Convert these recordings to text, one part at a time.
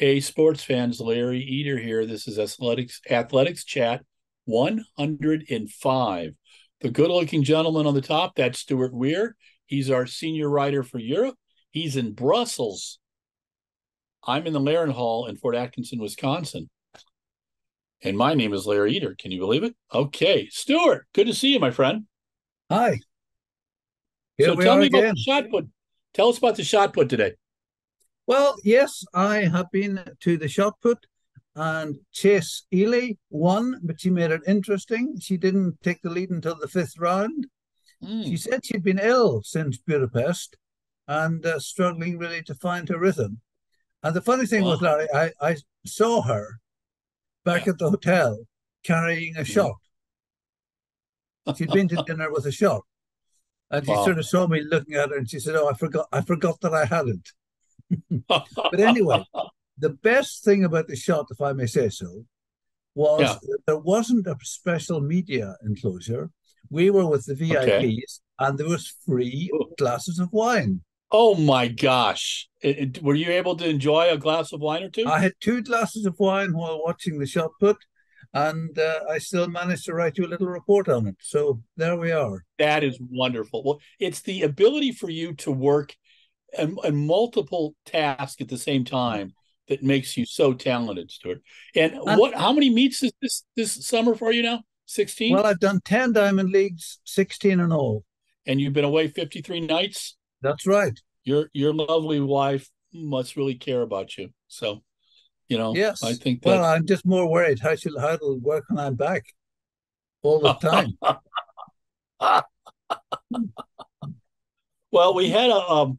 Hey, sports fans, Larry Eder here. This is Athletics Chat 105. The good-looking gentleman on the top, that's Stuart Weir. He's our senior writer for Europe. He's in Brussels. I'm in the Laren Hall in Fort Atkinson, Wisconsin. And my name is Larry Eder. Can you believe it? Okay. Stuart, good to see you, my friend. Hi. Here so tell me again about the shot put. Tell us about the shot put today. Well, yes, I have been to the shot put, and Chase Ealey won, but she made it interesting. She didn't take the lead until the fifth round. She said she'd been ill since Budapest and struggling really to find her rhythm. And the funny thing was, Larry, I saw her back at the hotel carrying a shot. She'd been to dinner with a shot. And she sort of saw me looking at her, and she said, oh, I forgot that I had it. But anyway, the best thing about the shot, if I may say so, was that there wasn't a special media enclosure. We were with the VIPs, and there was free glasses of wine. Oh, my gosh. Were you able to enjoy a glass of wine or two? I had two glasses of wine while watching the shot put, and I still managed to write you a little report on it. So there we are. That is wonderful. Well, it's the ability for you to work and multiple tasks at the same time that makes you so talented, Stuart. And what? How many meets is this summer for you now? 16? Well, I've done 10 Diamond Leagues, 16 in all. And you've been away 53 nights? That's right. Your lovely wife must really care about you. So, you know, yes. I think that... Well, I'm just more worried how it'll work when I'm back all the time. Well, we had a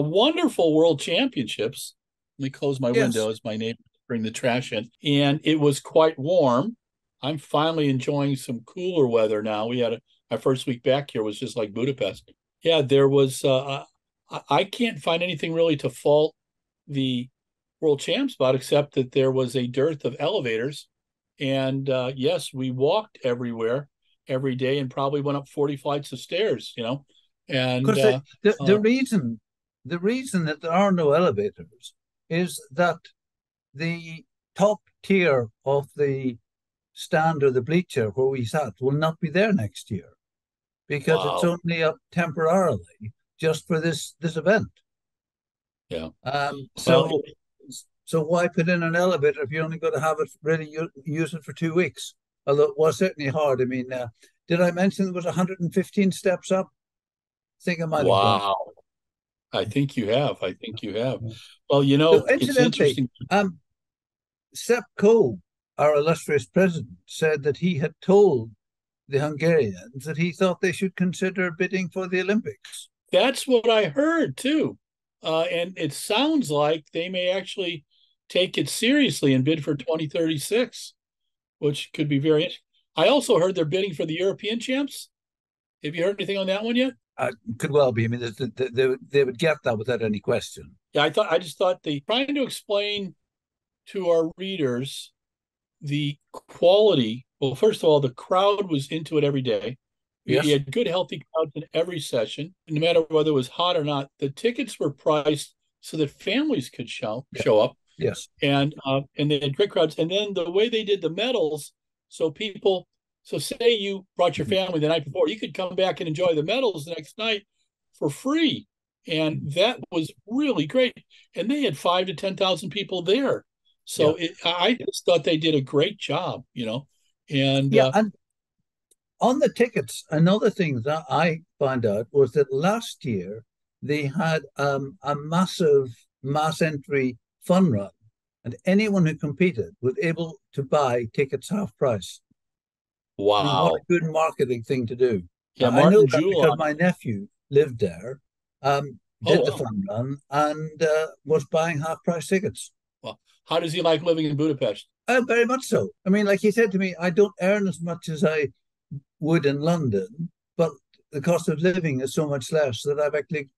wonderful World Championships. Let me close my window as my neighbors bring the trash in. And it was quite warm. I'm finally enjoying some cooler weather now. We had our first week back here was just like Budapest. Yeah, there was, I can't find anything really to fault the World Champs about, except that there was a dearth of elevators. And yes, we walked everywhere every day and probably went up 40 flights of stairs, you know. And the reason that there are no elevators is that the top tier of the stand or the bleacher where we sat will not be there next year because it's only up temporarily just for this event. Yeah. So why put in an elevator if you're only going to have it really use it for 2 weeks? Although it was certainly hard. I mean, did I mention there was 115 steps up? I think I might have. Wow. I think you have. Well, you know, so it's interesting. Seb Coe, our illustrious president, said that he had told the Hungarians that he thought they should consider bidding for the Olympics. That's what I heard, too. And it sounds like they may actually take it seriously and bid for 2036, which could be very interesting. I also heard they're bidding for the European champs. Have you heard anything on that one yet? Could well be. I mean, they would get that without any question. Yeah, I just thought the trying to explain to our readers the quality. Well, first of all, the crowd was into it every day. Yes. We had good, healthy crowds in every session, no matter whether it was hot or not. The tickets were priced so that families could show up. Yes, and they had great crowds. And then the way they did the medals, so people. So say you brought your family the night before, you could come back and enjoy the medals the next night for free. And that was really great. And they had 5,000 to 10,000 people there. So I just thought they did a great job, you know. And and on the tickets, another thing that I found out was that last year they had a massive mass entry fun run. And anyone who competed was able to buy tickets half price. Wow. What a good marketing thing to do. Yeah, I know that because my nephew lived there, did the fun run, and was buying half-price tickets. Well, how does he like living in Budapest? Very much so. I mean, like he said to me, I don't earn as much as I would in London, but the cost of living is so much less that I'm actually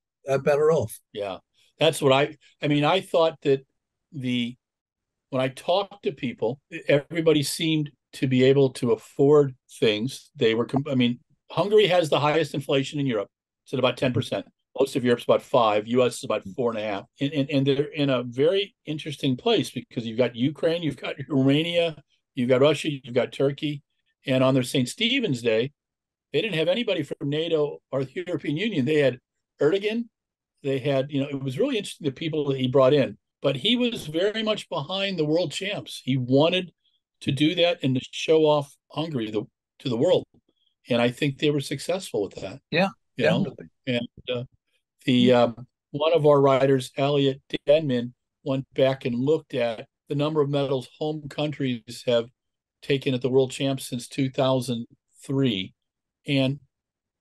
better off. Yeah, that's what I mean, I thought that when I talked to people, everybody seemed to be able to afford things. I mean, Hungary has the highest inflation in Europe. It's at about 10%. Most of Europe's about 5. U.S. is about 4.5. And they're in a very interesting place because you've got Ukraine, you've got Romania, you've got Russia, you've got Turkey. And on their St. Stephen's Day, they didn't have anybody from NATO or the European Union. They had Erdogan. They had, you know, it was really interesting, the people that he brought in. But he was very much behind the world champs. He wanted to do that and to show off Hungary to the world. And I think they were successful with that. Yeah, definitely. And one of our riders, Elliot Denman, went back and looked at the number of medals home countries have taken at the World Champs since 2003. And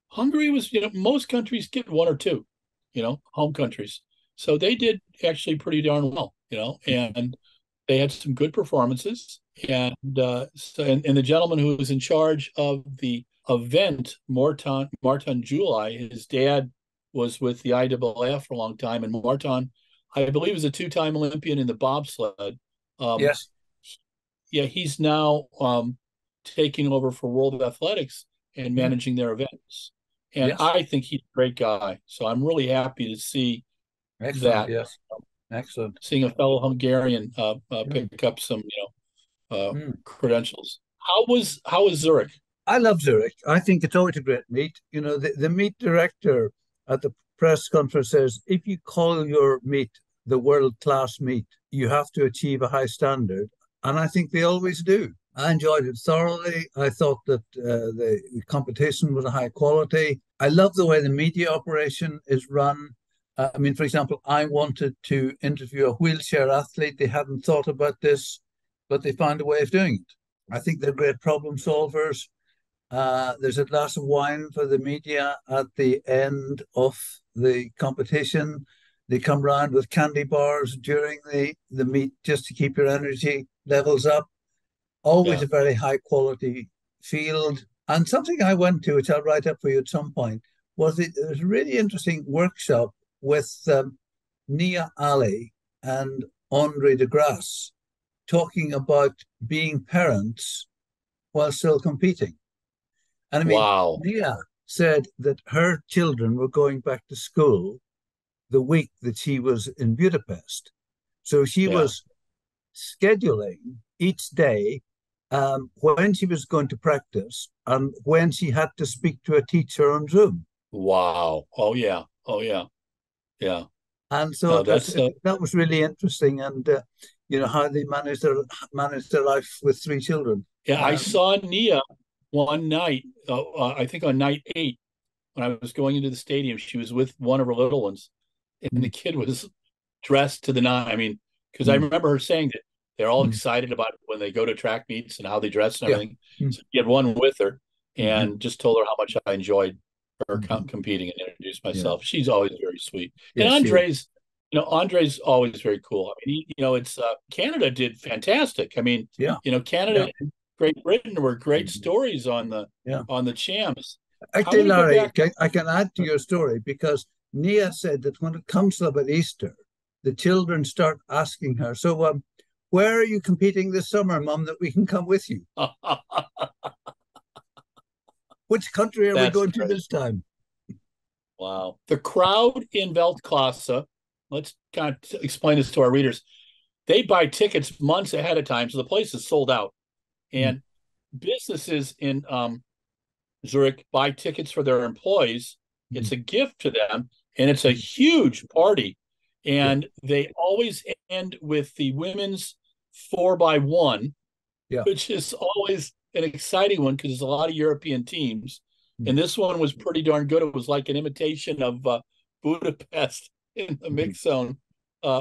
Hungary was, you know, most countries get 1 or 2, you know, home countries. So they did actually pretty darn well, you know, and they had some good performances. And so the gentleman who was in charge of the event, Martin Juli, his dad was with the IAAF for a long time. And Martin, I believe, is a 2-time Olympian in the bobsled. Yes. Yeah, he's now taking over for World Athletics and managing their events. And yes. I think he's a great guy. So I'm really happy to see that. Yes. Excellent. Seeing a fellow Hungarian pick up some, you know, credentials. How was Zurich? I love Zurich. I think it's always a great meet. You know, the meet director at the press conference says, if you call your meet the world-class meet, you have to achieve a high standard. And I think they always do. I enjoyed it thoroughly. I thought that the competition was a high quality. I love the way the media operation is run. I mean, for example, I wanted to interview a wheelchair athlete. They hadn't thought about this, but they found a way of doing it. I think they're great problem solvers. There's a glass of wine for the media at the end of the competition. They come round with candy bars during the meet just to keep your energy levels up. Always a very high quality field. And something I went to, which I'll write up for you at some point, was it was a really interesting workshop with Nia Ali and Andre de Grasse talking about being parents while still competing. And I mean, Nia said that her children were going back to school the week that she was in Budapest. So she was scheduling each day when she was going to practice and when she had to speak to a teacher on Zoom. Wow. Oh, yeah. Oh, yeah. Yeah. And so that was really interesting. And, you know, how they managed their life with 3 children. Yeah, I saw Nia one night, I think on night 8, when I was going into the stadium, she was with one of her little ones. And the kid was dressed to the nines. I mean, because I remember her saying that they're all excited about when they go to track meets and how they dress and everything. So she had one with her and just told her how much I enjoyed her competing and introduced myself. Yeah. She's always very sweet. Yeah, and Andre's always very cool. I mean, you know, it's Canada did fantastic. I mean, you know, Canada and Great Britain were great stories on the champs. Actually, Larry, I can add to your story because Nia said that when it comes about Easter, the children start asking her, so where are you competing this summer, Mom, that we can come with you? Which country are we going to this time? Wow. The crowd in Weltklasse, let's kind of explain this to our readers. They buy tickets months ahead of time, so the place is sold out. And businesses in Zurich buy tickets for their employees. It's a gift to them, and it's a huge party. And they always end with the women's 4x1, which is always an exciting one because there's a lot of European teams. And this one was pretty darn good. It was like an imitation of Budapest in the mixed zone,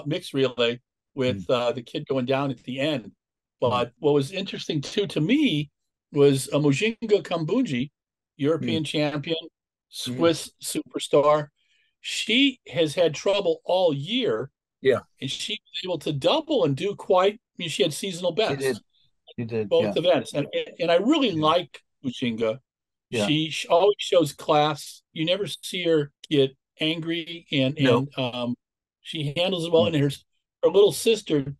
mixed relay with the kid going down at the end. But what was interesting, too, to me was a Mujinga Kambundji, European champion, Swiss superstar. She has had trouble all year. Yeah. And she was able to double and do quite, I mean, she had seasonal best. She did. Both events. And I really like Mujinga. Yeah. She always shows class. You never see her get angry. And, she handles it well. And her little sister,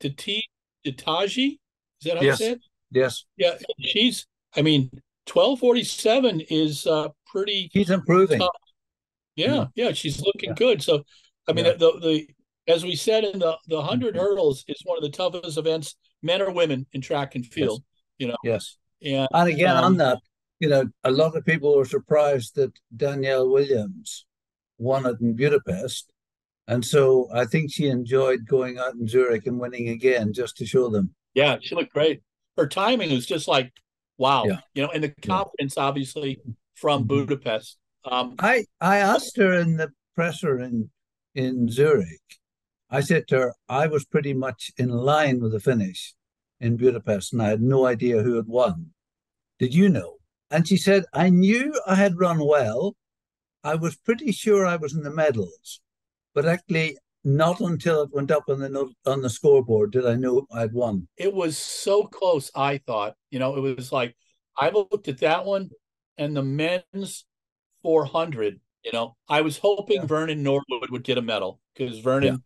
Titi Kambundji, is that how you said? Yes. Yeah. She's, I mean, 1247 is pretty. She's improving. Tough. Yeah, she's looking good. So, I mean, the as we said in the 100 hurdles is one of the toughest events, men or women, in track and field. And again, on that, you know, a lot of people were surprised that Danielle Williams won it in Budapest. And so I think she enjoyed going out in Zurich and winning again just to show them. Yeah, she looked great. Her timing was just like, wow. Yeah. You know, and the confidence, obviously, from Budapest. I asked her in the presser in Zurich, I said to her, I was pretty much in line with the finish in Budapest, and I had no idea who had won. Did you know? And she said, I knew I had run well. I was pretty sure I was in the medals. But actually, not until it went up on the scoreboard did I know I'd won. It was so close, I thought. You know, it was like, I looked at that one and the men's 400, you know. I was hoping Vernon Norwood would get a medal because Vernon,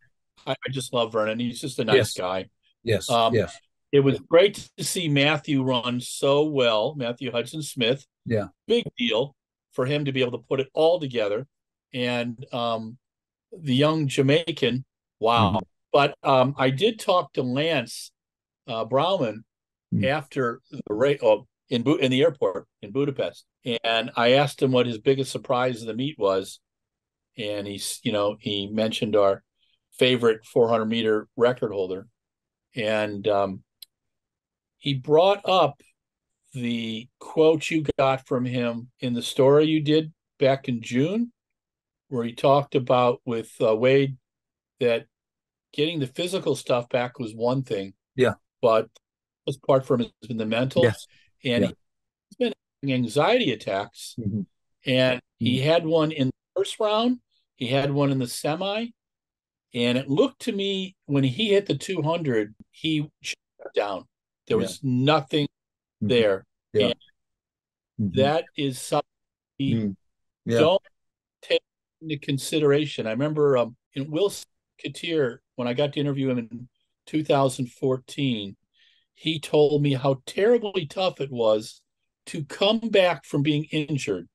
I just love Vernon. He's just a nice guy. Yes. It was great to see Matthew run so well, Matthew Hudson Smith. Yeah. Big deal for him to be able to put it all together. And the young Jamaican, But I did talk to Lance Brownman after the race in the airport in Budapest, and I asked him what his biggest surprise of the meet was, and he mentioned our favorite 400 meter record holder, and he brought up the quote you got from him in the story you did back in June, where he talked about with Wade that getting the physical stuff back was one thing. Yeah. But as part from it has been the mental. Yes. And he's been having anxiety attacks. Mm-hmm. And he had one in the first round. He had one in the semi. And it looked to me when he hit the 200, he shut down. There was nothing there. Yeah. And that is something we don't take into consideration. I remember in Wilson Kipketer, when I got to interview him in 2014, he told me how terribly tough it was to come back from being injured.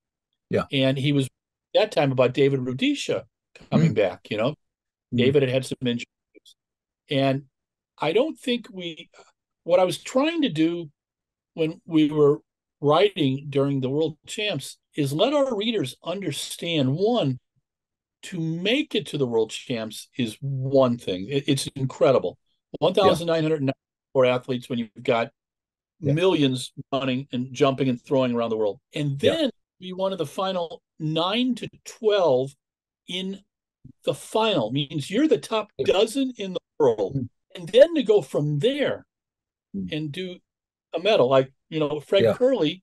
Yeah. And he was at that time about David Rudisha coming back, you know. David had some injuries. And I don't think what I was trying to do when we were writing during the World Champs is let our readers understand, one, to make it to the World Champs is one thing. It's incredible. 1,994 athletes when you've got millions running and jumping and throwing around the world. And then be one of the final 9 to 12 in the final means you're the top dozen in the world. And then to go from there and do a medal, like, you know, Fred Curley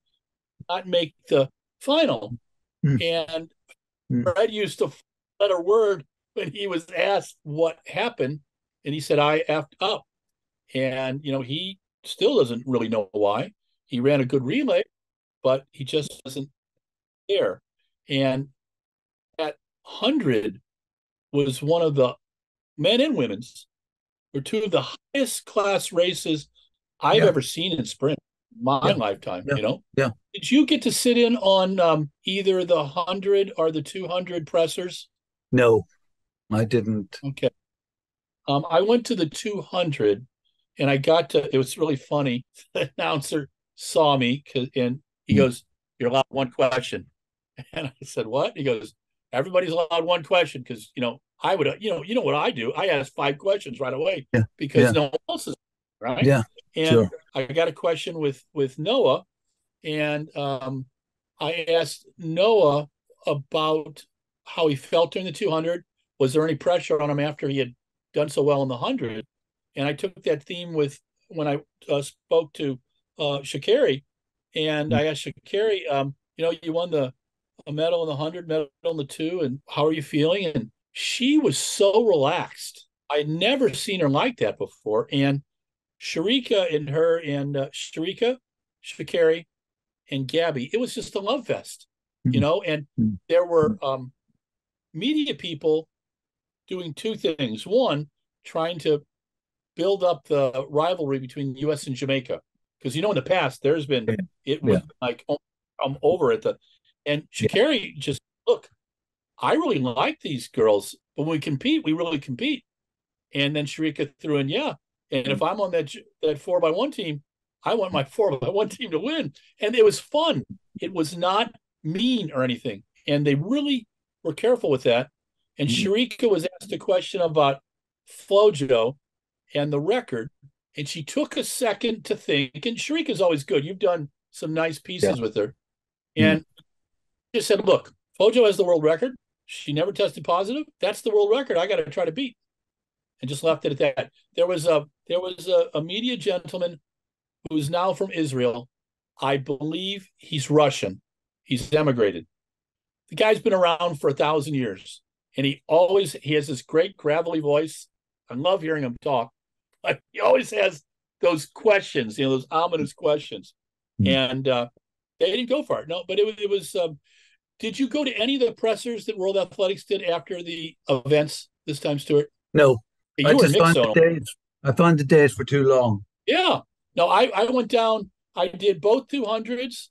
not make the final. And Fred used to let a word when he was asked what happened. And he said, I effed up. And, you know, he still doesn't really know why. He ran a good relay, but he just doesn't care. And at 100 was one of the men and women's were two of the highest class races I've ever seen in sprint in my lifetime, you know? Yeah. Did you get to sit in on either the 100 or the 200 pressers? No, I didn't. Okay. I went to the 200 and I got to, it was really funny. The announcer saw me and he goes, you're allowed one question. And I said, what? He goes, everybody's allowed one question because, you know, I would, you know what I do? I ask 5 questions right away because no one else is. Right. Yeah. And I got a question with Noah, and I asked Noah about how he felt during the 200. Was there any pressure on him after he had done so well in the 100? And I took that theme with when I spoke to Sha'Carri, and I asked Sha'Carri, you know, you won a medal in the 100, medal in the 2, and how are you feeling? And she was so relaxed. I had never seen her like that before, and Sha'Carri and Gabby, it was just a love fest, you know, and there were media people doing two things. One, trying to build up the rivalry between the U.S. and Jamaica, because, you know, in the past, there's been, it was like, I'm over at the, and Sha'Carri just, look, I really like these girls. When we compete, we really compete. And then Shericka threw in, yeah. And if I'm on that 4x1 team, I want my 4x1 team to win. And it was fun. It was not mean or anything. And they really were careful with that. And Shericka was asked a question about Flojo and the record. And she took a second to think. And Shericka's always good. You've done some nice pieces with her. And just said, look, Flojo has the world record. She never tested positive. That's the world record I got to try to beat. And just left it at that. There was a media gentleman who's now from Israel. I believe he's Russian. He's emigrated. The guy's been around for 1,000 years. And he has this great gravelly voice. I love hearing him talk. But he always has those questions, those ominous questions. And they didn't go for it. No, but it was. Did you go to any of the pressers that World Athletics did after the events this time, Stuart? No, I just found the days were too long. Yeah, no, I went down. I did both 200s.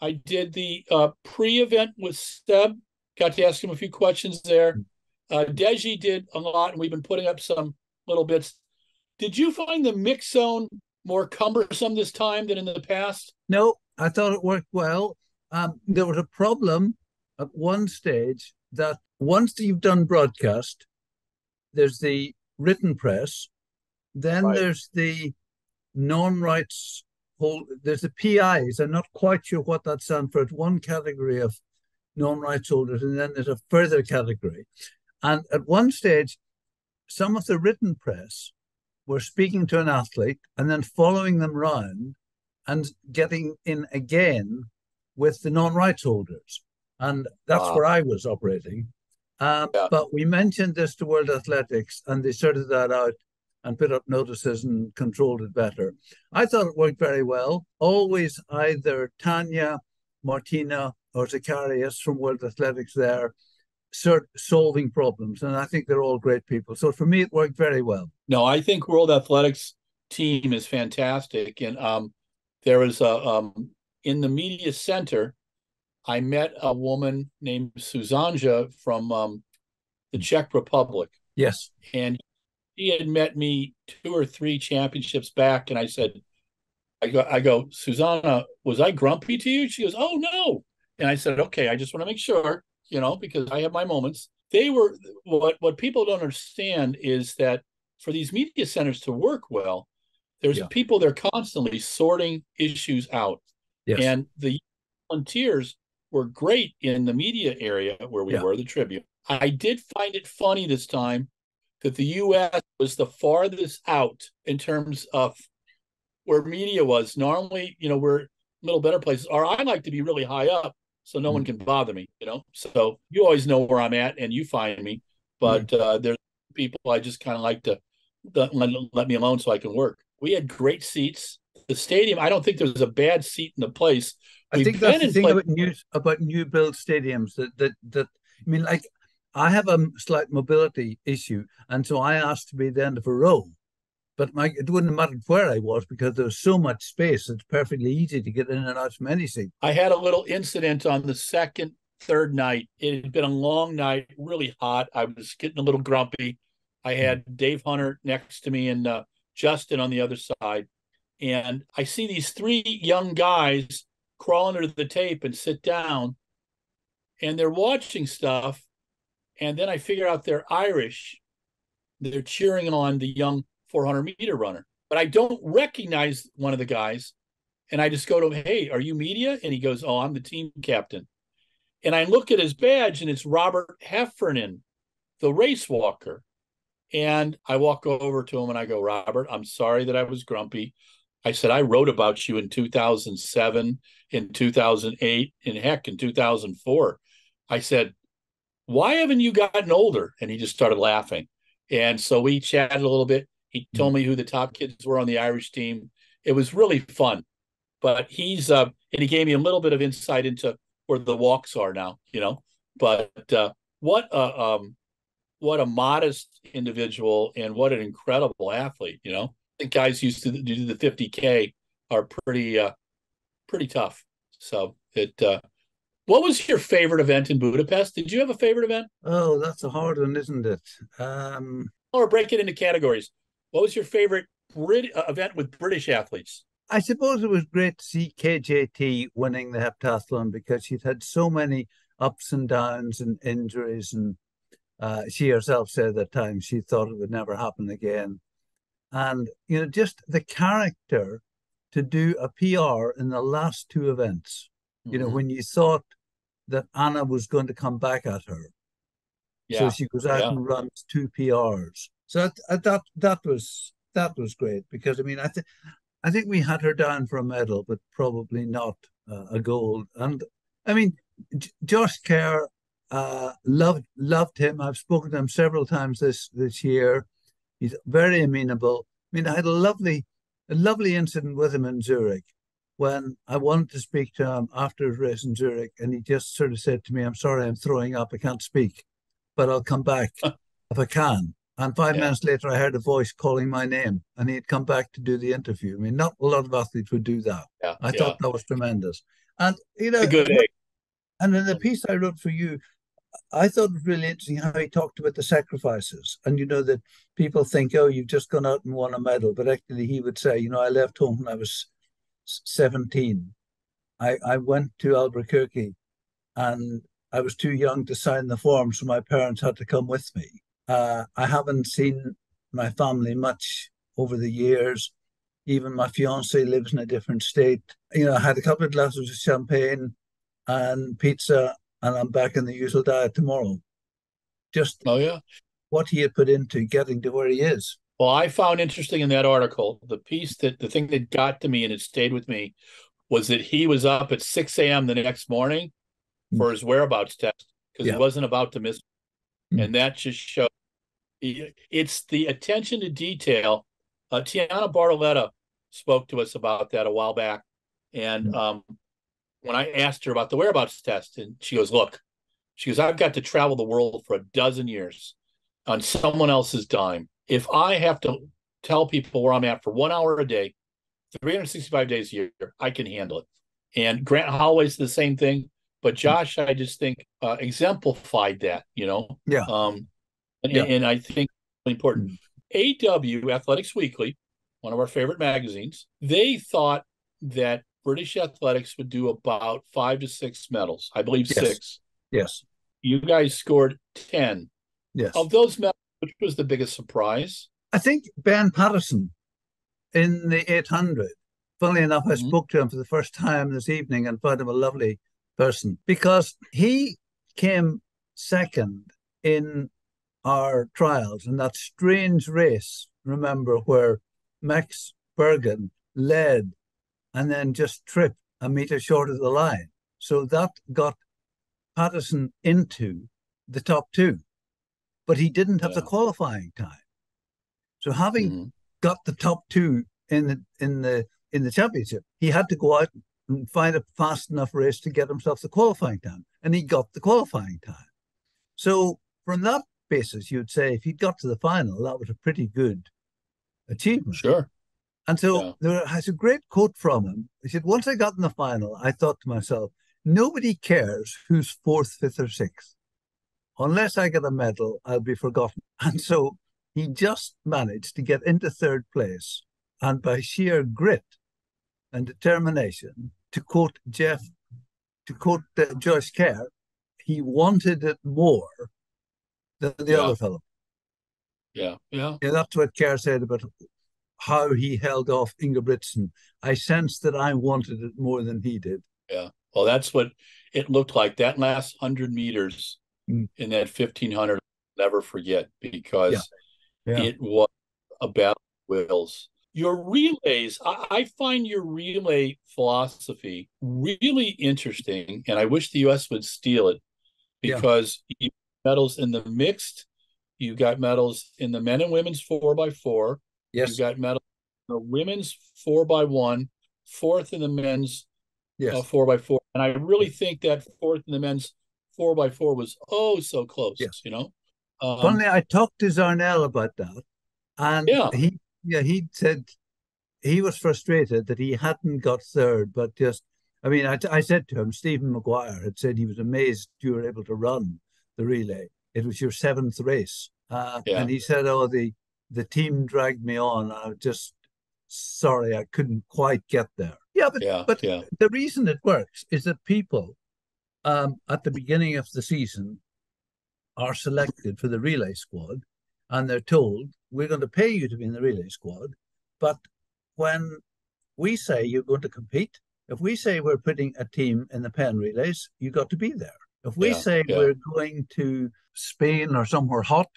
I did the pre-event with Seb. Got to ask him a few questions there. Deji did a lot, and we've been putting up some little bits. Did you find the mix zone more cumbersome this time than in the past? No, I thought it worked well. There was a problem at one stage that once you've done broadcast, there's the written press, then there's the non-rights, there's the PIs. I'm not quite sure what that stands for. It's one category of non-rights holders, and then there's a further category. And at one stage, some of the written press were speaking to an athlete and then following them round and getting in again with the non-rights holders. And that's where I was operating. But we mentioned this to World Athletics, and they sorted that out and put up notices and controlled it better. I thought it worked very well. Always either Tanya, Martina, or Zacharias from World Athletics there solving problems. And I think they're all great people. So for me, it worked very well. No, I think World Athletics team is fantastic. And there is in the media center, I met a woman named Suzanja from the Czech Republic. Yes. And she had met me 2 or 3 championships back. And I said, I go, Suzanja, was I grumpy to you? She goes, oh, no. And I said, okay, I just want to make sure, because I have my moments. They were, what people don't understand is that for these media centers to work well, there's people, they're constantly sorting issues out. Yes. And the volunteers were great in the media area where we were, the Tribune. I did find it funny this time that the U.S. was the farthest out in terms of where media was. Normally, we're little better places, or I like to be really high up so no one can bother me, So you always know where I'm at and you find me, but there's people I just kind of like to let me alone so I can work. We had great seats. The stadium, I don't think there's a bad seat in the place. I think that's the thing about new build stadiums that I mean, like I have a slight mobility issue, and so I asked to be at the end of a row. But it wouldn't matter where I was because there was so much space. It's perfectly easy to get in and out from anything. I had a little incident on the third night. It had been a long night, really hot. I was getting a little grumpy. I had Dave Hunter next to me and Justin on the other side. And I see these 3 young guys crawl under the tape and sit down. And they're watching stuff. And then I figure out they're Irish. They're cheering on the young 400-meter runner, but I don't recognize one of the guys, and I just go to him, hey, are you media? And he goes, oh, I'm the team captain. And I look at his badge, and it's Robert Heffernan, the race walker. And I walk over to him, and I go, Robert, I'm sorry that I was grumpy. I said, I wrote about you in 2007, in 2008, and heck, in 2004. I said, why haven't you gotten older? And he just started laughing. And so we chatted a little bit. He told me who the top kids were on the Irish team. It was really fun, but and he gave me a little bit of insight into where the walks are now, but what a modest individual and what an incredible athlete, I think guys used to do the 50K are pretty tough. So What was your favorite event in Budapest? Did you have a favorite event? Oh, that's a hard one, isn't it? Or break it into categories. What was your favorite event with British athletes? I suppose it was great to see KJT winning the heptathlon because she'd had so many ups and downs and injuries, and she herself said at times she thought it would never happen again. And, you know, just the character to do a PR in the last two events, you know, when you thought that Anna was going to come back at her. Yeah. So she goes out and runs two PRs. So that was great because, I mean, I think we had her down for a medal, but probably not a gold. And I mean, Josh Kerr, loved him. I've spoken to him several times this year. He's very amenable. I mean, I had a lovely incident with him in Zurich when I wanted to speak to him after his race in Zurich, and he just sort of said to me, "I'm sorry, I'm throwing up. I can't speak, but I'll come back if I can." And 5 minutes later, I heard a voice calling my name, and he had come back to do the interview. I mean, not a lot of athletes would do that. Yeah, I thought that was tremendous. And, you know, good day. And in the piece I wrote for you, I thought it was really interesting how he talked about the sacrifices. And, you know, that people think, oh, you've just gone out and won a medal. But actually, he would say, you know, I left home when I was 17. I went to Albuquerque, and I was too young to sign the form, so my parents had to come with me. I haven't seen my family much over the years. Even my fiancée lives in a different state. You know, I had a couple of glasses of champagne and pizza, and I'm back in the usual diet tomorrow. Just what he had put into getting to where he is. Well, I found interesting in that article, the thing that got to me and it stayed with me was that he was up at 6 a.m. the next morning for his whereabouts test because he wasn't about to miss. And that just shows it's the attention to detail. Tiana Bartoletta spoke to us about that a while back. And when I asked her about the whereabouts test, and she goes, look, she goes, I've got to travel the world for a dozen years on someone else's dime. If I have to tell people where I'm at for 1 hour a day, 365 days a year, I can handle it. And Grant Holloway's the same thing. But Josh, I just think exemplified that, you know? Yeah. And I think really important. AW, Athletics Weekly, one of our favorite magazines, they thought that British athletics would do about 5 to 6 medals. I believe 6. Yes. You guys scored 10. Yes. Of those medals, which was the biggest surprise? I think Ben Patterson in the 800. Funnily enough, I spoke to him for the first time this evening and found him a lovely person because he came second in our trials in that strange race, remember, where Max Burgin led and then just tripped a meter short of the line. So that got Patterson into the top 2, but he didn't have the qualifying time. So having got the top 2 in the championship, he had to go out and find a fast enough race to get himself the qualifying time. And he got the qualifying time. So from that basis, you'd say if he'd got to the final, that was a pretty good achievement. Sure. And so there has a great quote from him. He said, once I got in the final, I thought to myself, nobody cares who's 4th, 5th, or 6th. Unless I get a medal, I'll be forgotten. And so he just managed to get into 3rd place. And by sheer grit and determination, to quote Josh Kerr, he wanted it more than the other fellow. Yeah, that's what Kerr said about how he held off Ingebrigtsen. I sensed that I wanted it more than he did. Yeah, well, that's what it looked like. That last 100 meters in that 1500, I'll never forget because it was a battle of wills. Your relays, I find your relay philosophy really interesting, and I wish the U.S. would steal it because you got medals in the mixed, you got medals in the men and women's 4x4, you got medals in the women's 4x1, 4th in the men's 4x4, and I really think that 4th in the men's 4x4 was oh so close, you know? Finally, I talked to Zarnell about that, and he said he was frustrated that he hadn't got 3rd, but just I mean, I said to him, Stephen Maguire had said he was amazed you were able to run the relay. It was your seventh race. And he said, oh, the team dragged me on. I was just sorry I couldn't quite get there. But the reason it works is that people at the beginning of the season are selected for the relay squad, and they're told, we're going to pay you to be in the relay squad. But when we say you're going to compete, if we say we're putting a team in the pen relays, you got to be there. If we say we're going to Spain or somewhere hot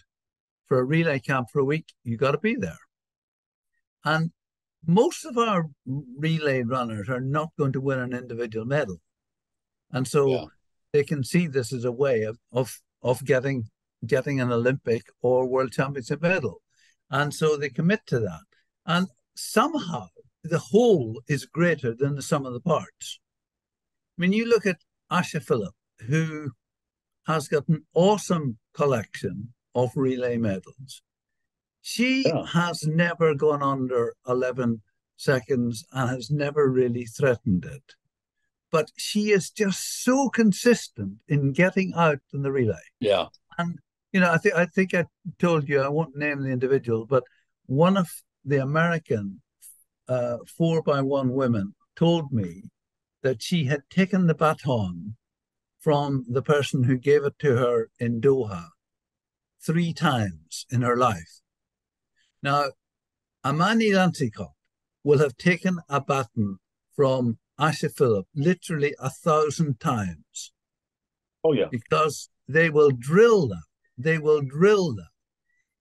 for a relay camp for a week, you got to be there. And most of our relay runners are not going to win an individual medal. And so they can see this as a way of getting an Olympic or World Championship medal. And so they commit to that. And somehow the whole is greater than the sum of the parts. I mean, you look at Asha Phillip, who has got an awesome collection of relay medals. She has never gone under 11 seconds and has never really threatened it. But she is just so consistent in getting out in the relay. Yeah. And, you know, I think I told you, I won't name the individual, but one of the American 4x1 women told me that she had taken the baton from the person who gave it to her in Doha 3 times in her life. Now, Amani Lantikot will have taken a baton from Asha Phillip literally 1,000 times. Oh, yeah. Because they will drill them. They will drill them.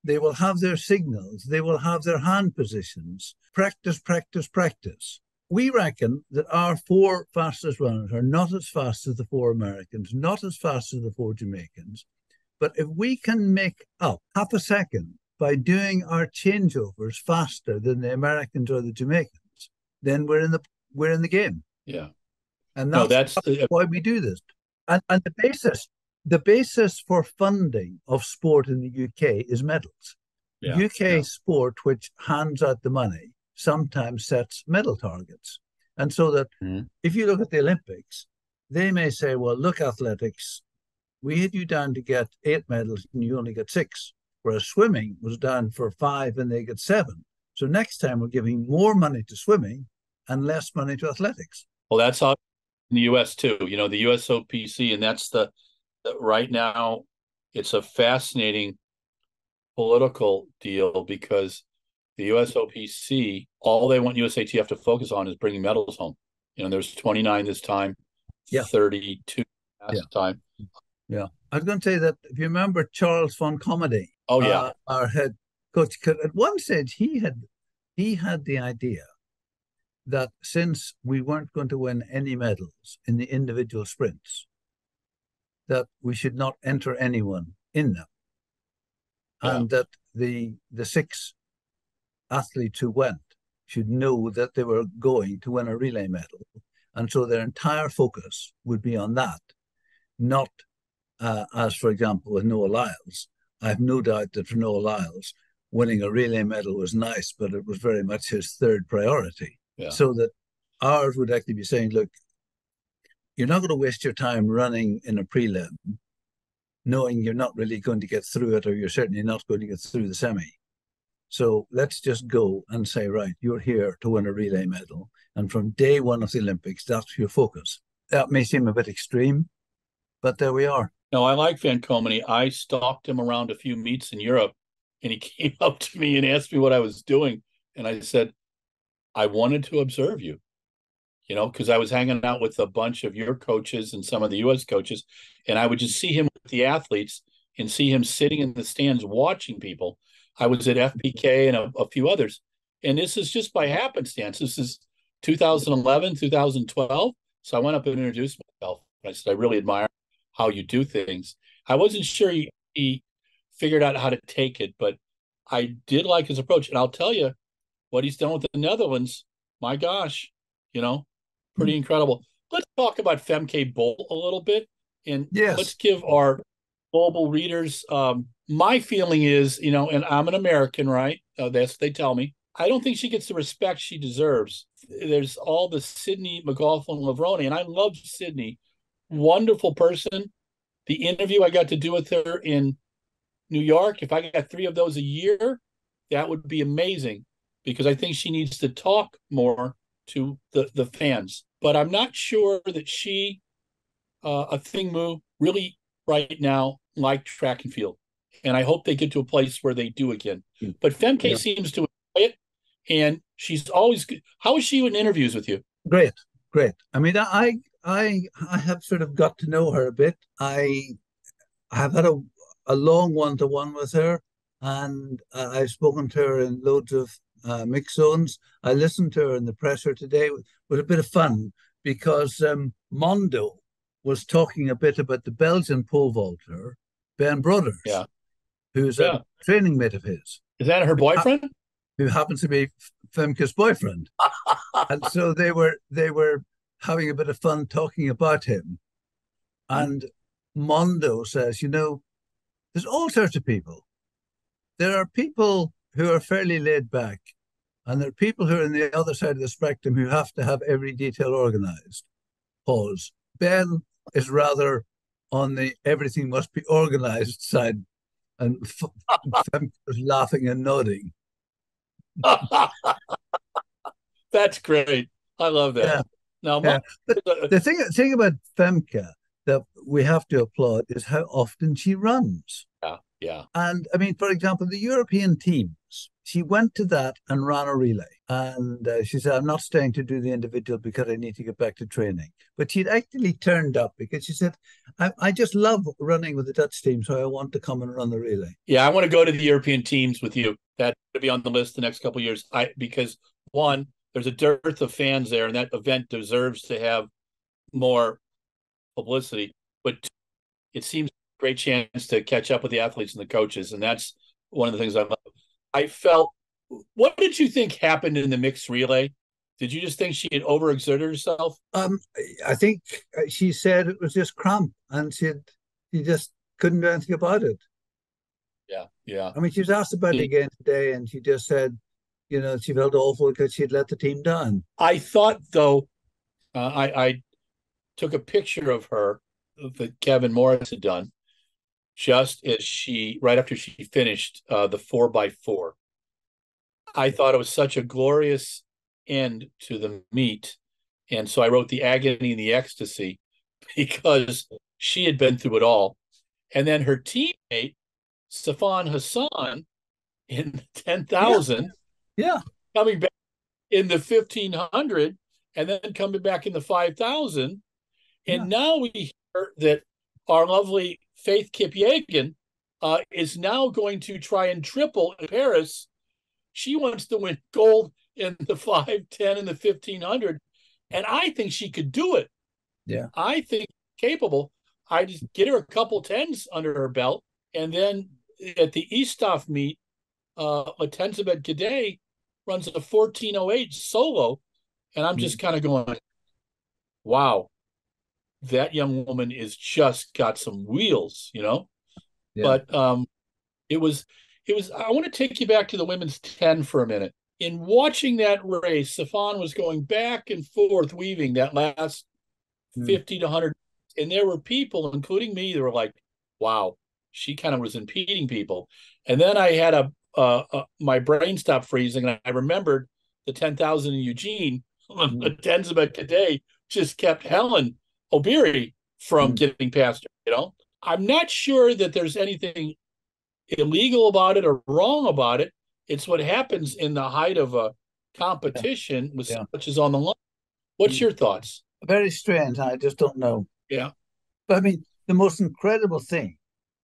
They will have their signals. They will have their hand positions. Practice, practice, practice. We reckon that our 4 fastest runners are not as fast as the 4 Americans, not as fast as the 4 Jamaicans. But if we can make up half a second by doing our changeovers faster than the Americans or the Jamaicans, then we're in the game. Yeah, and that's why we do this. And the basis for funding of sport in the UK is medals. UK sport, which hands out the money, sometimes sets medal targets, and so that if you look at the Olympics, they may say, "Well, look, athletics, we had you down to get 8 medals, and you only get 6." Whereas swimming was down for 5 and they get 7. So next time we're giving more money to swimming and less money to athletics. Well, that's in the U.S. too. You know, the USOPC, and that's the right now it's a fascinating political deal because the USOPC, all they want USATF to focus on is bringing medals home. You know, there's 29 this time, 32 last time. Yeah. I was going to say that if you remember Charles von Comedy, our head coach, at one stage he had the idea that since we weren't going to win any medals in the individual sprints, that we should not enter anyone in them, and that the 6 athletes who went should know that they were going to win a relay medal, and so their entire focus would be on that, not as, for example, with Noah Lyles. I have no doubt that for Noah Lyles, winning a relay medal was nice, but it was very much his third priority. Yeah. So that ours would actually be saying, look, you're not going to waste your time running in a prelim, knowing you're not really going to get through it, or you're certainly not going to get through the semi. So let's just go and say, right, you're here to win a relay medal. And from day one of the Olympics, that's your focus. That may seem a bit extreme, but there we are. No, I like Van Comedy. I stalked him around a few meets in Europe, and he came up to me and asked me what I was doing. And I said, I wanted to observe you, you know, because I was hanging out with a bunch of your coaches and some of the U.S. coaches. And I would just see him with the athletes and see him sitting in the stands watching people. I was at FPK and a few others. And this is just by happenstance. This is 2011, 2012. So I went up and introduced myself. I said, I really admire how you do things. I wasn't sure he figured out how to take it, but I did like his approach. And I'll tell you what he's done with the Netherlands. My gosh, you know, pretty incredible. Let's talk about Femke Bol a little bit. And let's give our global readers, my feeling is, you know, and I'm an American, right? That's what they tell me. I don't think she gets the respect she deserves. There's all the Sydney McLaughlin Lavroni, and I love Sydney. Wonderful person. The interview I got to do with her in New York, if I got 3 of those a year, that would be amazing, because I think she needs to talk more to the fans. But I'm not sure that she, Athingmu, really right now like track and field. And I hope they get to a place where they do again. But Femke seems to enjoy it, and she's always good. How is she in interviews with you? Great, great. I mean, I have sort of got to know her a bit. I've had a long one-to-one with her, and I've spoken to her in loads of mix zones. I listened to her in the presser today with a bit of fun, because Mondo was talking a bit about the Belgian pole vaulter, Ben Brothers, who's a training mate of his. Is that her boyfriend? Who happens to be Femke's boyfriend. And so they were having a bit of fun talking about him. And Mondo says, you know, there's all sorts of people. There are people who are fairly laid back, and there are people who are on the other side of the spectrum who have to have every detail organized. Pause. Ben is rather on the everything must be organized side, and Femke was laughing and nodding. That's great. I love that. Yeah. Now, but the thing about Femke that we have to applaud is how often she runs. Yeah. And I mean, for example, the European teams, she went to that and ran a relay. And she said, I'm not staying to do the individual because I need to get back to training. But she'd actually turned up because she said, I just love running with the Dutch team, so I want to come and run the relay. Yeah, I want to go to the European teams with you. That will be on the list the next couple of years. Because, one, there's a dearth of fans there, and that event deserves to have more publicity. But two, it seems a great chance to catch up with the athletes and the coaches, and that's one of the things I love. I felt, what did you think happened in the mixed relay? Did you just think she had overexerted herself? I think she said it was just cramp, and she just couldn't do anything about it. Yeah. I mean, she was asked about it again today, and she just said, you know, she felt awful because she'd let the team down. I thought, though, I took a picture of her that Kevin Morris had done, just as right after she finished the 4x4. I thought it was such a glorious end to the meet. And so I wrote The Agony and the Ecstasy, because she had been through it all. And then her teammate, Safan Hassan, in the 10,000, coming back in the 1,500, and then coming back in the 5,000. And now we hear that our lovely Faith Kipyegon is now going to try and triple in Paris. She wants to win gold in the 5, 10, and the 1,500. And I think she could do it. Yeah, I think capable. I just get her a couple tens under her belt. And then at the Easthoff meet, Latenzabet Gaudet runs a 14:08 solo. And I'm just kind of going, wow, that young woman is just got some wheels, you know? Yeah. But I want to take you back to the women's 10 for a minute. In watching that race, Safan was going back and forth, weaving that last 50 to 100. And there were people, including me, that were like, wow, she kind of was impeding people. And then I had my brain stopped freezing, and I remembered the 10,000 in Eugene. Latenzabet Gaudet just kept Helen Obiri from getting past her, you know? I'm not sure that there's anything illegal about it or wrong about it. It's what happens in the height of a competition with such as on the line. What's your thoughts? Very strange. I just don't know. Yeah. But I mean, the most incredible thing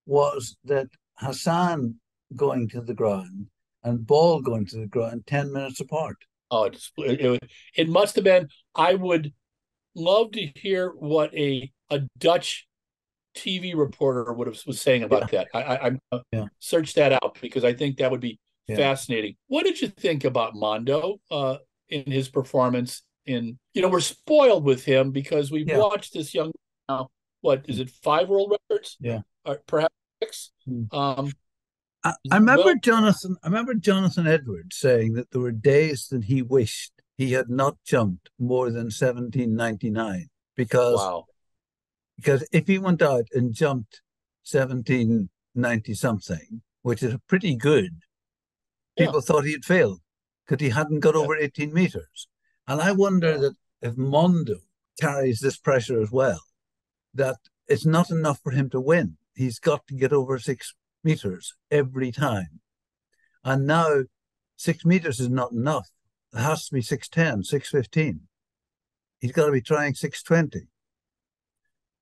was that Hassan going to the ground and Ball going to the ground 10 minutes apart. Oh, it must have been. I would love to hear what a Dutch TV reporter was saying about that. I search that out, because I think that would be fascinating. What did you think about Mondo in his performance? We're spoiled with him because we've watched this young now. What is it? 5 world records? Yeah, or perhaps 6. I remember Jonathan Edwards saying that there were days that he wished he had not jumped more than 17.99 because if he went out and jumped 17.90 something, which is pretty good, people thought he had failed because he hadn't got over 18 meters. And I wonder that if Mondo carries this pressure as well, that it's not enough for him to win. He's got to get over 6 meters every time. And now 6 meters is not enough. It has to be 6.10, 6.15. He's got to be trying 6.20.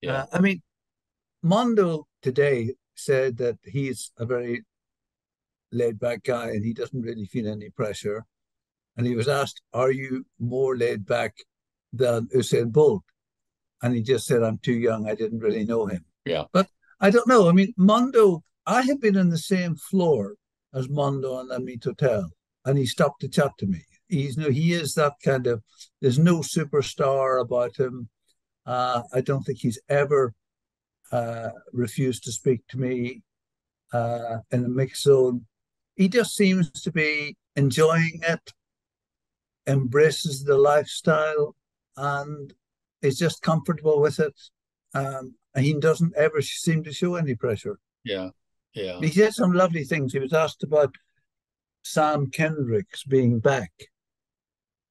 Yeah. I mean, Mondo today said that he's a very laid-back guy and he doesn't really feel any pressure. And he was asked, are you more laid-back than Usain Bolt? And he just said, I'm too young. I didn't really know him. Yeah. But I don't know. I mean, Mondo, I had been on the same floor as Mondo and Ami Total, and he stopped to chat to me. He is that kind of, there's no superstar about him. I don't think he's ever refused to speak to me in a mixed zone. He just seems to be enjoying it, embraces the lifestyle, and is just comfortable with it. And he doesn't ever seem to show any pressure. Yeah, yeah. He said some lovely things. He was asked about Sam Kendricks being back.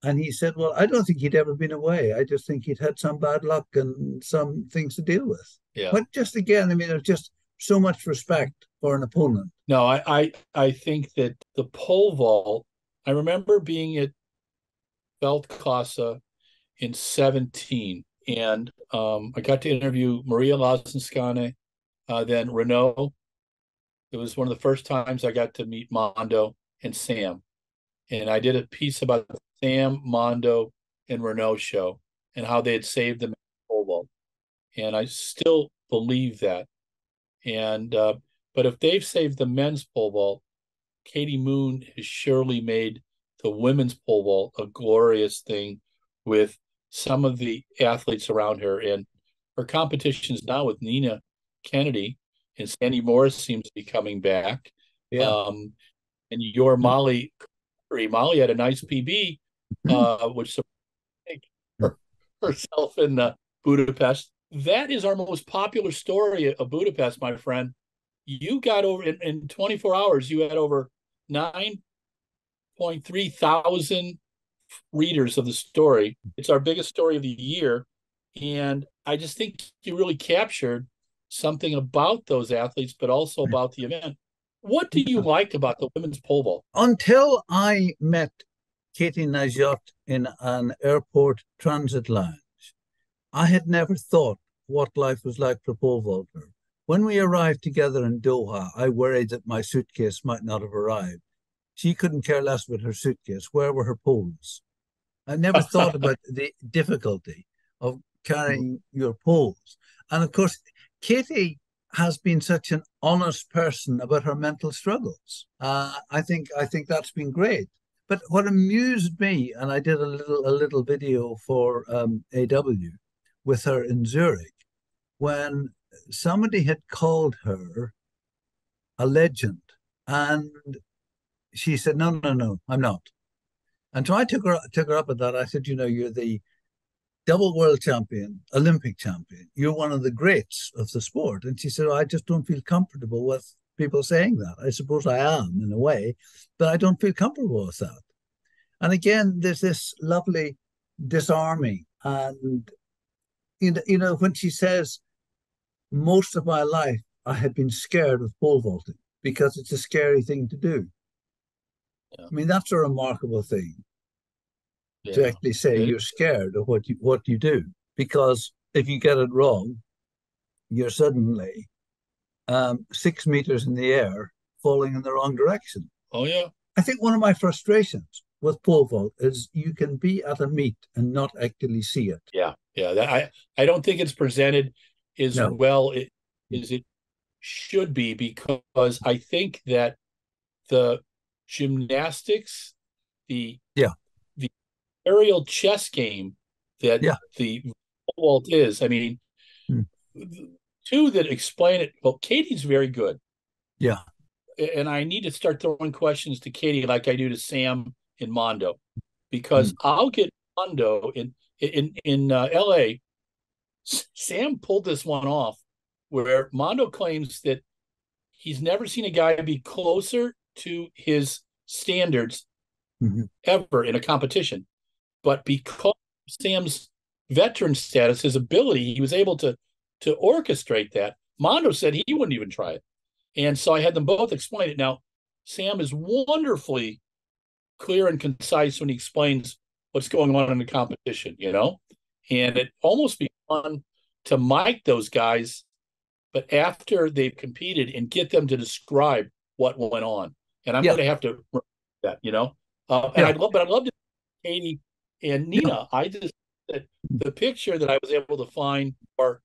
And he said, well, I don't think he'd ever been away. I just think he'd had some bad luck and some things to deal with. Yeah. But just again, I mean, there's just so much respect for an opponent. No, I think that the pole vault, I remember being at Beltkassa in 17, and I got to interview Maria Lazinskane, then Renaud. It was one of the first times I got to meet Mondo and Sam. And I did a piece about the Sam, Mondo, and Renaud show and how they had saved the pole vault. And I still believe that. And but if they've saved the men's pole vault, Katie Moon has surely made the women's pole vault a glorious thing with some of the athletes around her. And her competitions now with Nina Kennedy and Sandy Morris seems to be coming back. Yeah. And your Molly had a nice PB, which surprised herself in Budapest. That is our most popular story of Budapest, my friend. You got over, in 24 hours, you had over 9.3 thousand readers of the story. It's our biggest story of the year. And I just think you really captured something about those athletes, but also about the event. What do you like about the women's pole vault? Until I met Katie Nageotte in an airport transit lounge, I had never thought what life was like for a pole vaulter. When we arrived together in Doha, I worried that my suitcase might not have arrived. She couldn't care less about her suitcase. Where were her poles? I never thought about the difficulty of carrying your poles. And of course, Katie has been such an honest person about her mental struggles. I think that's been great. But what amused me, and I did a little video for AW with her in Zurich, when somebody had called her a legend, and she said, no, I'm not. And so I took her up at that. I said, you're the double world champion, Olympic champion. You're one of the greats of the sport. And she said, I just don't feel comfortable with people saying that. I suppose I am in a way, but I don't feel comfortable with that. And again, there's this lovely disarming. And, when she says, most of my life, I had been scared of pole vaulting because it's a scary thing to do. Yeah. I mean, that's a remarkable thing. Yeah. To actually say you're scared of what you do, because if you get it wrong, you're suddenly 6 meters in the air, falling in the wrong direction. Oh yeah. I think one of my frustrations with pole vault is you can be at a meet and not actually see it. Yeah, yeah. I don't think it's presented as well as it should be, because I think that the gymnastics, the aerial chess game that the pole vault is. I mean, two that explain it. Well, Katie's very good. Yeah. and I need to start throwing questions to Katie like I do to Sam in Mondo, because I'll get Mondo in L.A. Sam pulled this one off where Mondo claims that he's never seen a guy be closer to his standards ever in a competition. But because of Sam's veteran status, his ability, he was able to orchestrate that. Mondo said he wouldn't even try it. And so I had them both explain it. Now, Sam is wonderfully clear and concise when he explains what's going on in the competition, you know? And it almost be fun to mic those guys, but after they've competed and get them to describe what went on. And I'm going to have to remember that, you know? I'd love to Katie and Nina. I just, the picture that I was able to find or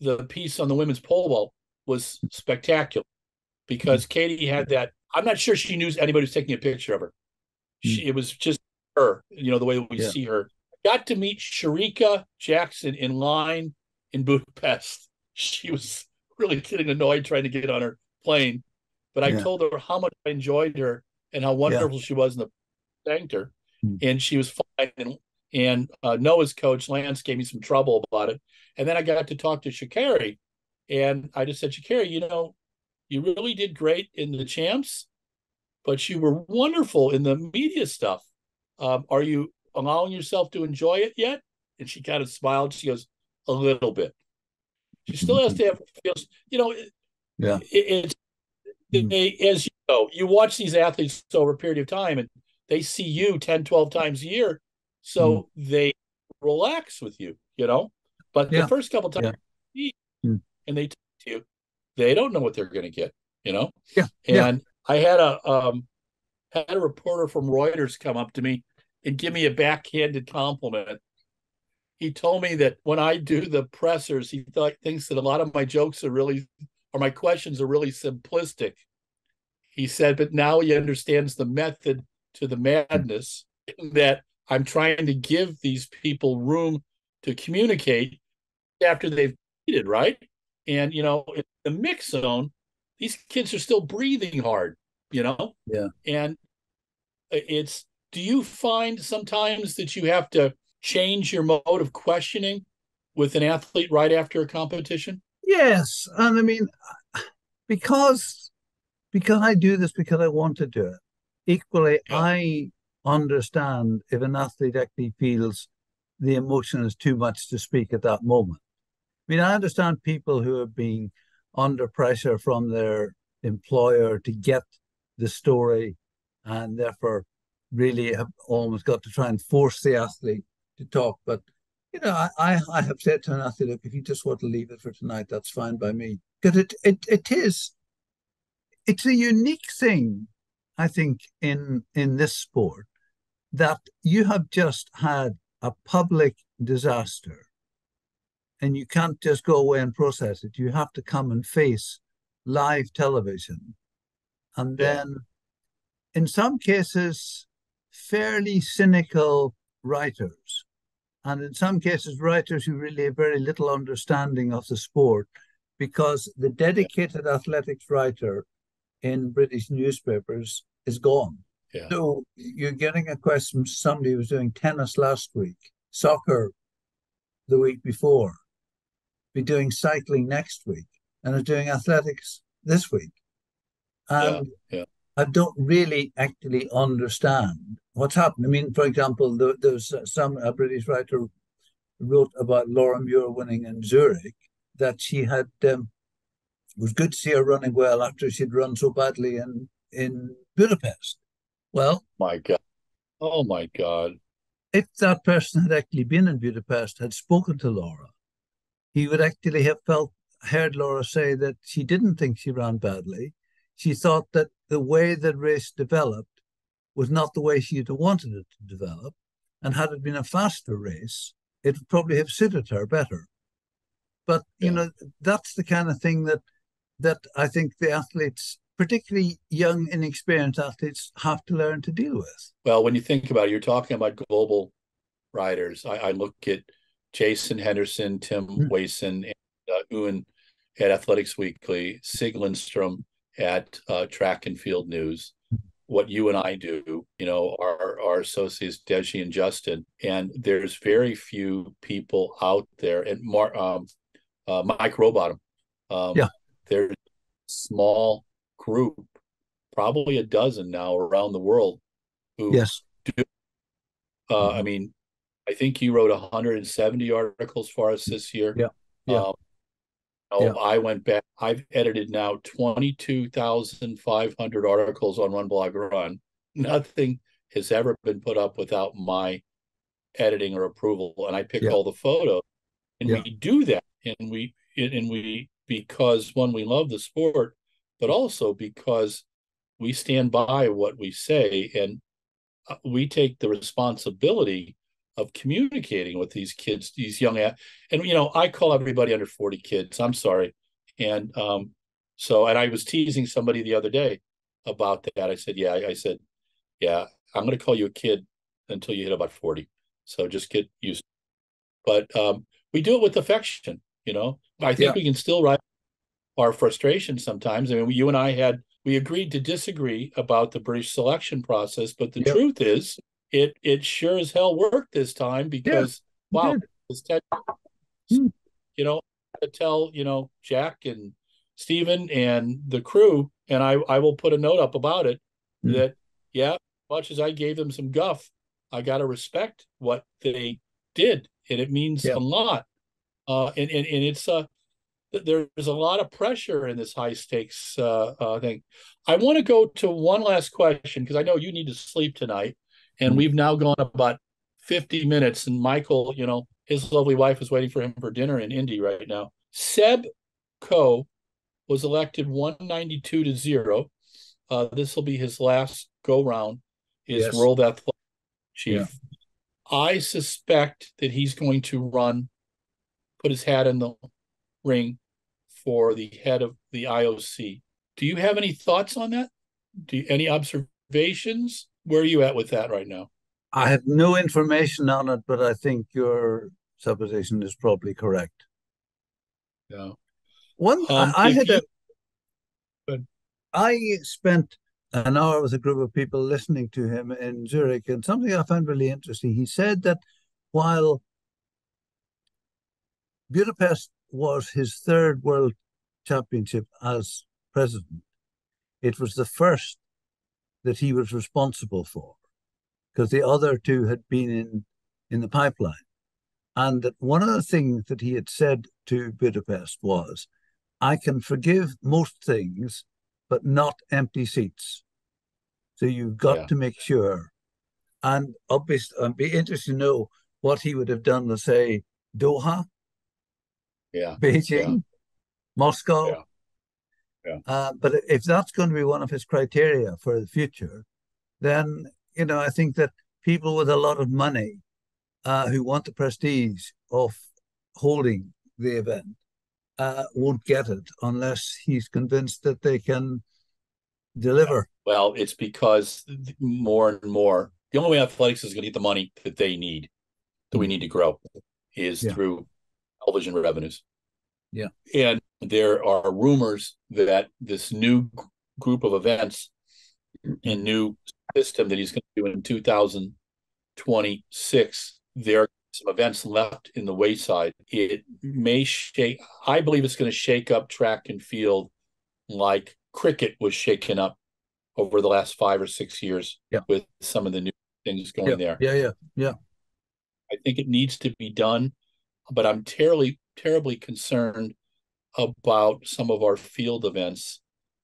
the piece on the women's pole vault was spectacular, because Katie had that. I'm not sure she knew anybody was taking a picture of her. It was just her, you know, the way we see her. Got to meet Shericka Jackson in line in Budapest. She was really getting annoyed trying to get on her plane. But I told her how much I enjoyed her and how wonderful she was, and thanked her. And she was fine. And Noah's coach, Lance, gave me some trouble about it. And then I got to talk to Sha'Carri, and I just said, Sha'Carri, you know, you really did great in the champs, but you were wonderful in the media stuff. Are you allowing yourself to enjoy it yet? And she kind of smiled. She goes, a little bit. She still has to have feels, you know. As you know, you watch these athletes over a period of time, and they see you 10, 12 times a year, so they relax with you, you know. But the first couple of times, and they talk to you, they don't know what they're going to get, you know. I had a reporter from Reuters come up to me and give me a backhanded compliment. He told me that when I do the pressers, he thinks that a lot of my jokes my questions are really simplistic. He said, but now he understands the method to the madness, that I'm trying to give these people room to communicate after they've competed, right? And, you know, in the mix zone, these kids are still breathing hard, you know? Yeah. And it's, do you find sometimes that you have to change your mode of questioning with an athlete right after a competition? Yes. And I mean, because I do this because I want to do it. Equally, I understand if an athlete actually feels the emotion is too much to speak at that moment. I mean, I understand people who have been under pressure from their employer to get the story, and therefore really have almost got to try and force the athlete to talk. But, you know, I have said to an athlete, look, if you just want to leave it for tonight, that's fine by me. Because it's a unique thing, I think, in this sport, that you have just had a public disaster and you can't just go away and process it. You have to come and face live television. And then, in some cases, fairly cynical writers, and in some cases, writers who really have very little understanding of the sport, because the dedicated athletics writer in British newspapers is gone. Yeah. So you're getting a question from somebody who was doing tennis last week, soccer the week before, be doing cycling next week, and is doing athletics this week. And I don't really actually understand what's happened. I mean, for example, there was a British writer wrote about Laura Muir winning in Zurich, that she had... it was good to see her running well after she'd run so badly in Budapest. Well, Oh my God. If that person had actually been in Budapest, had spoken to Laura, he would actually have heard Laura say that she didn't think she ran badly. She thought that the way the race developed was not the way she had wanted it to develop. And had it been a faster race, it would probably have suited her better. But, you know, that's the kind of thing that I think the athletes, particularly young, inexperienced athletes, have to learn to deal with. Well, when you think about it, you're talking about global riders. I look at Jason Henderson, Tim Wason, and Ewan at Athletics Weekly, Sig Lindstrom at Track and Field News. What you and I do, you know, our associates, Deji and Justin, and there's very few people out there. And Mike Rowbottom, there's a small group, probably a dozen now around the world, who do. I mean, I think you wrote 170 articles for us this year. I went back. I've edited now 22,500 articles on Run Blogger Run. Nothing has ever been put up without my editing or approval, and I picked all the photos. And we do that, and we because one, we love the sport, but also because we stand by what we say, and we take the responsibility of communicating with these kids, these young, and, you know, I call everybody under 40 kids. I'm sorry. And and I was teasing somebody the other day about that. I said, I'm going to call you a kid until you hit about 40. So just get used to it. But we do it with affection, you know. I think we can still ride our frustration sometimes. I mean, you and I we agreed to disagree about the British selection process, but the truth is, It sure as hell worked this time because you know, I tell, you know, Jack and Steven and the crew, and I will put a note up about it that much as I gave them some guff, I gotta respect what they did, and it means a lot. And it's there's a lot of pressure in this high stakes thing. I want to go to one last question because I know you need to sleep tonight. And we've now gone about 50 minutes. And Michael, you know, his lovely wife is waiting for him for dinner in Indy right now. Seb Coe was elected 192-0. This will be his last go-round, his World Athletic Chief. Yeah. I suspect that he's going to put his hat in the ring for the head of the IOC. Do you have any thoughts on that? Any observations? Where are you at with that right now? I have no information on it, but I think your supposition is probably correct. Yeah. I spent an hour with a group of people listening to him in Zurich, and something I found really interesting. He said that while Budapest was his third World Championship as president, it was the first that he was responsible for, because the other two had been in the pipeline. And that one of the things that he had said to Budapest was, I can forgive most things, but not empty seats. So you've got to make sure. And obviously, I'd be interested to know what he would have done with, say, Doha, Beijing, Moscow, but if that's going to be one of his criteria for the future, then, you know, I think that people with a lot of money who want the prestige of holding the event won't get it unless he's convinced that they can deliver. Well, it's because more and more, the only way athletics is going to get the money that they need, that we need to grow, is through television revenues. Yeah. And there are rumors that this new group of events and new system that he's going to do in 2026, there are some events left in the wayside. It may shake. I believe it's going to shake up track and field like cricket was shaken up over the last 5 or 6 years with some of the new things going there. Yeah. I think it needs to be done, but I'm terribly concerned about some of our field events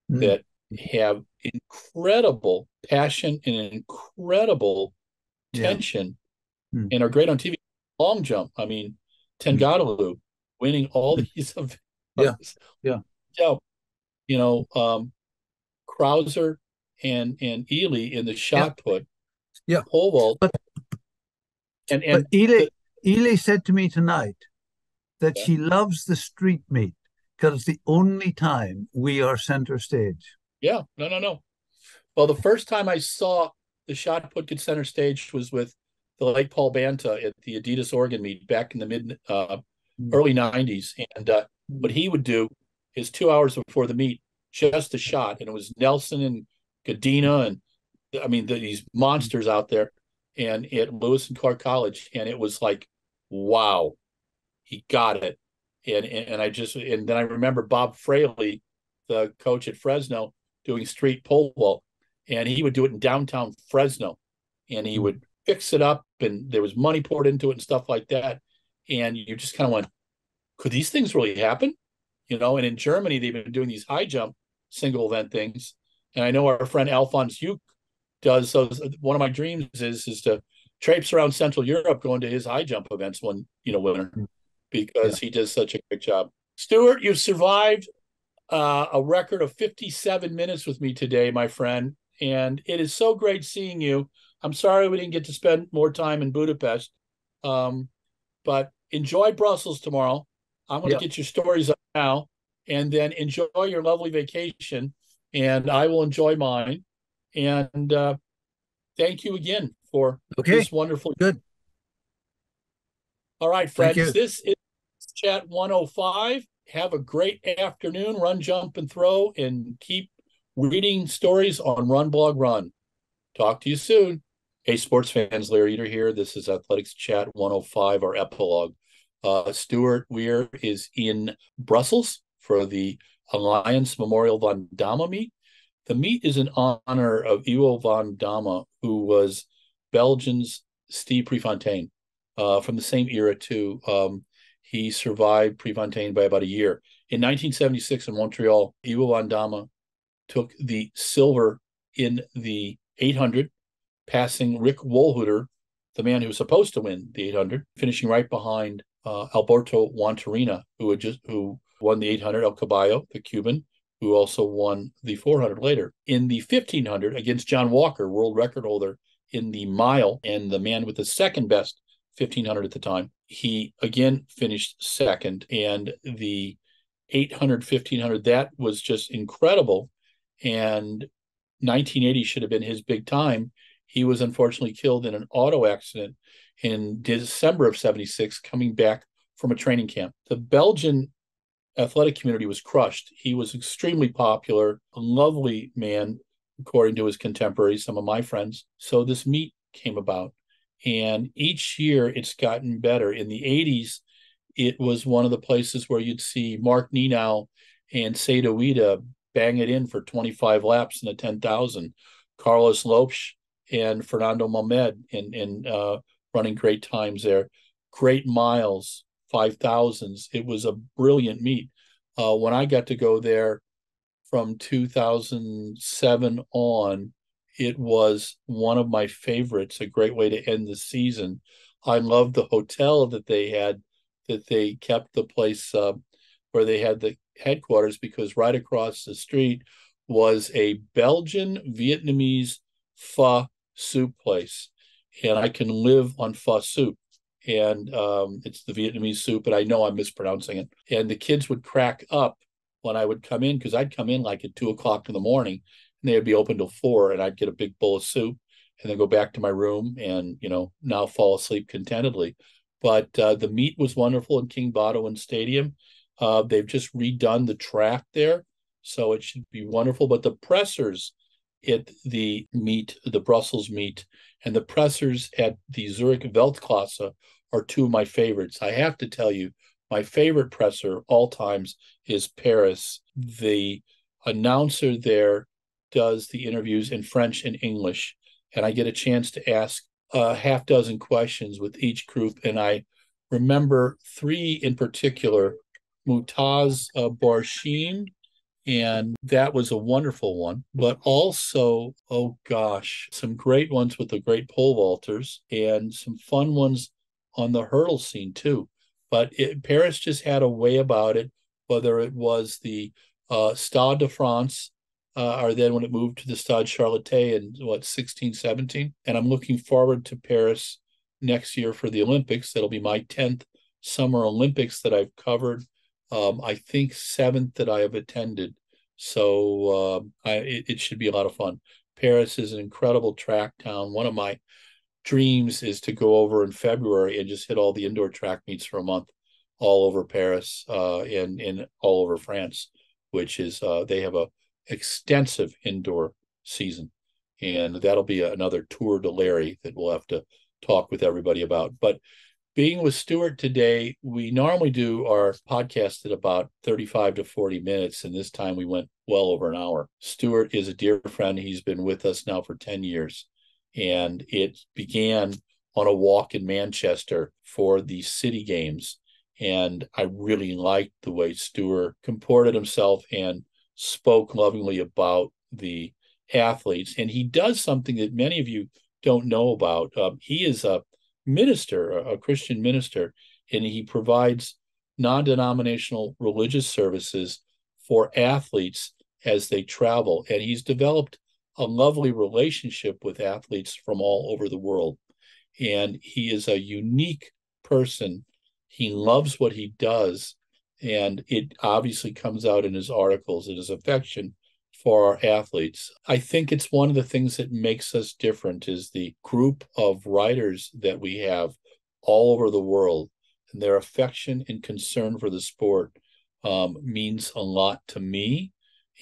that have incredible passion and incredible tension and are great on TV. Long jump, I mean, Tengadalu winning all these events. So, you know, Krauser and Ealey in the shot put. Yeah. Pole vault. But Ealey said to me tonight that she loves the street meet because it's the only time we are center stage. Yeah, no. Well, the first time I saw the shot put get center stage was with the late Paul Banta at the Adidas Oregon meet back in the early 90s. And what he would do is 2 hours before the meet, just a shot. And it was Nelson and Godina and, I mean, these monsters out there, and at Lewis and Clark College. And it was like, wow, he got it. And I just, and then I remember Bob Fraley, the coach at Fresno, doing street pole vault, and he would do it in downtown Fresno, and he would fix it up, and there was money poured into it and stuff like that. And you just kind of went, could these things really happen? You know, and in Germany, they've been doing these high jump single event things. And I know our friend Alphonse Juch does. So one of my dreams is to traipse around Central Europe going to his high jump events one, you know, winter, because he does such a good job. Stuart, you've survived a record of 57 minutes with me today, my friend. And it is so great seeing you. I'm sorry we didn't get to spend more time in Budapest, but enjoy Brussels tomorrow. I'm going to get your stories up now, and then enjoy your lovely vacation, and I will enjoy mine. And thank you again for this wonderful. Good. All right, friends, this is Chat 105. Have a great afternoon. Run, jump, and throw, and keep reading stories on Run Blog Run. Talk to you soon. Hey, sports fans, Larry Eder here. This is Athletics Chat 105, our epilogue. Stuart Weir is in Brussels for the Alliance Memorial Van Damme meet. The meet is in honor of Ivo Van Damme, who was Belgium's Steve Prefontaine, from the same era, too. He survived Prefontaine by about a year. In 1976 in Montreal, Ivo Van Damme took the silver in the 800, passing Rick Wohlhuter, the man who was supposed to win the 800, finishing right behind Alberto Wantarina, who won the 800, El Caballo, the Cuban, who also won the 400 later. In the 1500 against John Walker, world record holder in the mile, and the man with the second best 1500 at the time, he again finished second. And the 800, 1500, that was just incredible. And 1980 should have been his big time. He was unfortunately killed in an auto accident in December of 76, coming back from a training camp. The Belgian athletic community was crushed. He was extremely popular, a lovely man, according to his contemporaries, some of my friends. So this meet came about, and each year it's gotten better. In the 80s, it was one of the places where you'd see Mark Nenow and Seido Ueda bang it in for 25 laps in the 10,000. Carlos Lopes and Fernando Mamed in running great times there. Great miles, 5,000s. It was a brilliant meet. When I got to go there from 2007 on, it was one of my favorites, a great way to end the season. I loved the hotel that they had, that they kept the place where they had the headquarters, because right across the street was a Belgian Vietnamese pho soup place, and I can live on pho soup. And it's the Vietnamese soup, and I know I'm mispronouncing it. And the kids would crack up when I would come in, because I'd come in like at 2 o'clock in the morning, and they'd be open till 4, and I'd get a big bowl of soup and then go back to my room and, you know, now fall asleep contentedly. But the meet was wonderful in King Baudouin Stadium. They've just redone the track there, so it should be wonderful. But the pressers at the meet, the Brussels meet, and the pressers at the Zurich Weltklasse are two of my favorites. I have to tell you, my favorite presser all times is Paris. The announcer there does the interviews in French and English, and I get a chance to ask a half dozen questions with each group. And I remember three in particular, Mutaz Barshim, and that was a wonderful one, but also, oh gosh, some great ones with the great pole vaulters and some fun ones on the hurdle scene too. But Paris just had a way about it, whether it was the Stade de France, or then when it moved to the Stade Charlotte in, 16, 17. And I'm looking forward to Paris next year for the Olympics. That'll be my 10th Summer Olympics that I've covered. I think 7th that I have attended. So it should be a lot of fun. Paris is an incredible track town. One of my dreams is to go over in February and just hit all the indoor track meets for a month all over Paris, and all over France, which is they have a extensive indoor season. And that'll be another tour de Larry that we'll have to talk with everybody about. But being with Stuart today, we normally do our podcast at about 35 to 40 minutes, and this time we went well over an hour. Stuart is a dear friend. He's been with us now for 10 years, and it began on a walk in Manchester for the City Games. And I really liked the way Stuart comported himself and spoke lovingly about the athletes. And he does something that many of you don't know about. He is a minister, a Christian minister, and he provides non-denominational religious services for athletes as they travel. And he's developed a lovely relationship with athletes from all over the world. And he is a unique person. He loves what he does, and it obviously comes out in his articles and his affection for our athletes. I think it's one of the things that makes us different is the group of writers that we have all over the world, and their affection and concern for the sport means a lot to me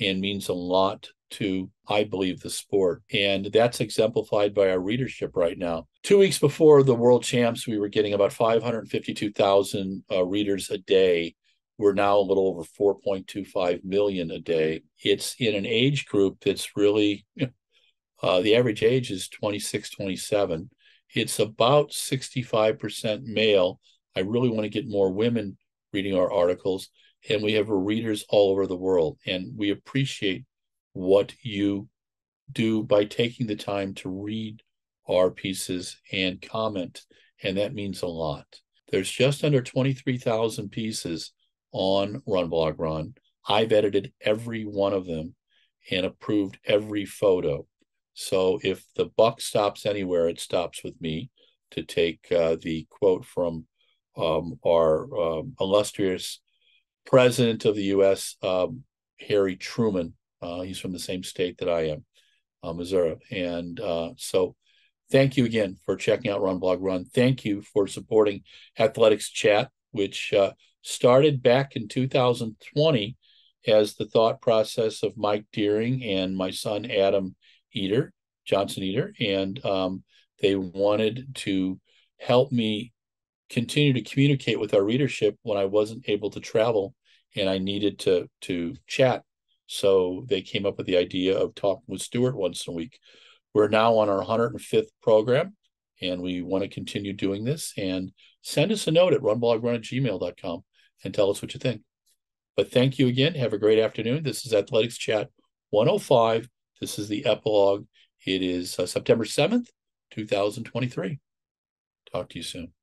and means a lot to, I believe, the sport. And that's exemplified by our readership right now. 2 weeks before the World Champs, we were getting about 552,000 readers a day. We're now a little over 4.25 million a day. It's in an age group that's really, the average age is 26, 27. It's about 65% male. I really want to get more women reading our articles. And we have readers all over the world. And we appreciate what you do by taking the time to read our pieces and comment. And that means a lot. There's just under 23,000 pieses on Run Blog Run. I've edited every one of them and approved every photo. So if the buck stops anywhere, it stops with me, to take the quote from our illustrious president of the U.S., Harry Truman. He's from the same state that I am, Missouri. And so thank you again for checking out Run Blog Run. Thank you for supporting Athletics Chat, which started back in 2020 as the thought process of Mike Deering and my son, Adam Eder, Johnson Eder. And they wanted to help me continue to communicate with our readership when I wasn't able to travel and I needed to chat. So they came up with the idea of talking with Stuart once a week. We're now on our 105th program, and we want to continue doing this. And send us a note at runblogrun@gmail.com and tell us what you think. But thank you again. Have a great afternoon. This is Athletics Chat 105. This is the epilogue. It is September 7th, 2023. Talk to you soon.